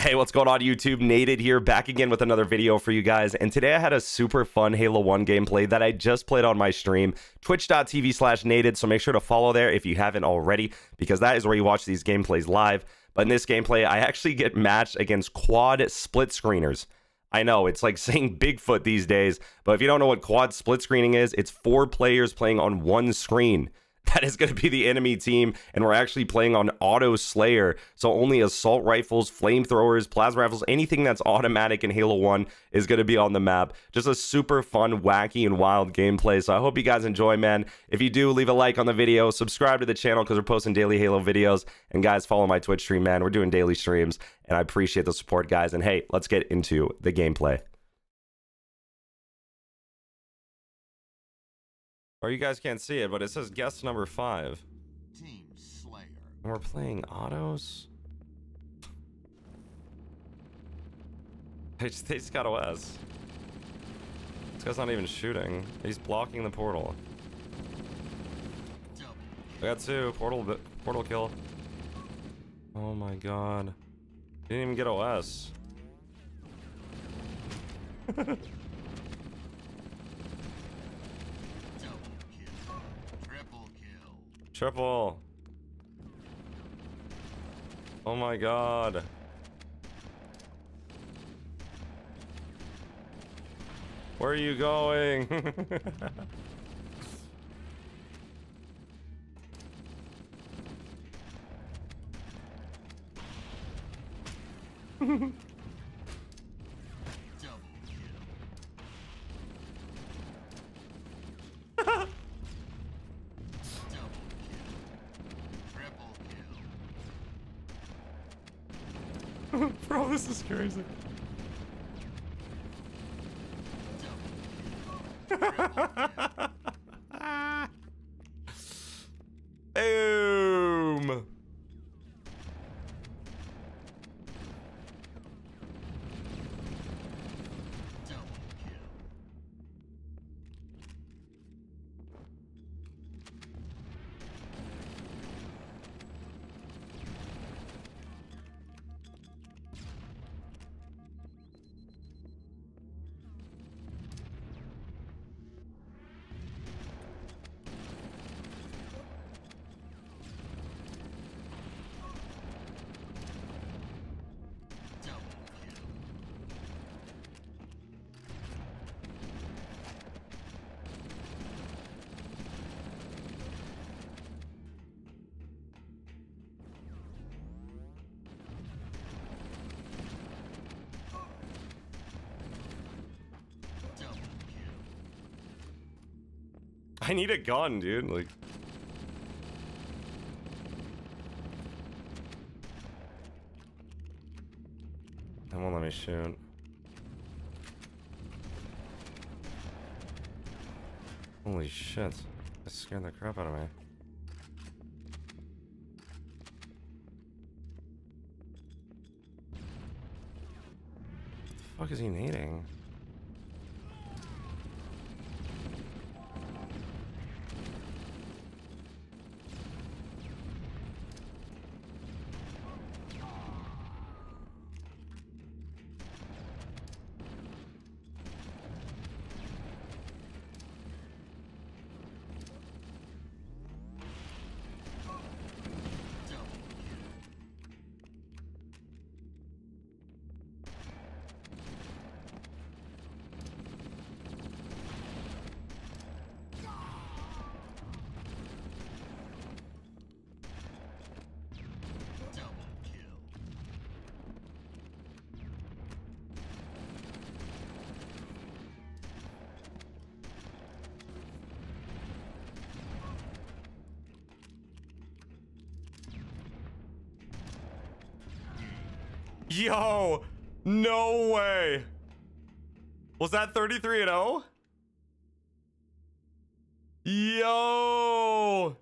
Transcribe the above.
Hey, what's going on YouTube? Nated here, back again with another video for you guys. And today I had a super fun Halo 1 gameplay that I just played on my stream, twitch.tv/nated. So make sure to follow there if you haven't already, because that is where you watch these gameplays live. But in this gameplay, I actually get matched against quad split screeners. I know, it's like saying Bigfoot these days, but if you don't know what quad split screening is, it's 4 players playing on one screen. That is going to be the enemy team, and we're actually playing on auto slayer, so only assault rifles, flamethrowers, plasma rifles, anything that's automatic in Halo 1 is going to be on the map. Just a super fun, wacky, and wild gameplay, so I hope you guys enjoy, man. If you do, leave a like on the video, subscribe to the channel because we're posting daily Halo videos, and guys, follow my Twitch stream, man. We're doing daily streams, and I appreciate the support, guys, and hey, let's get into the gameplay. Or you guys can't see it, but it says guest number 5. Team Slayer. And we're playing autos. They just got OS. This guy's not even shooting. He's blocking the portal. I got 2. Portal kill. Oh my god. Didn't even get OS. Triple. Oh my god. Where are you going? Double kill. Bro, this is crazy. Boom. I need a gun, dude. Like, that won't let me shoot. Holy shit! That scared the crap out of me. What the fuck is he needing? Yo, no way. Was that 33-0? Yo.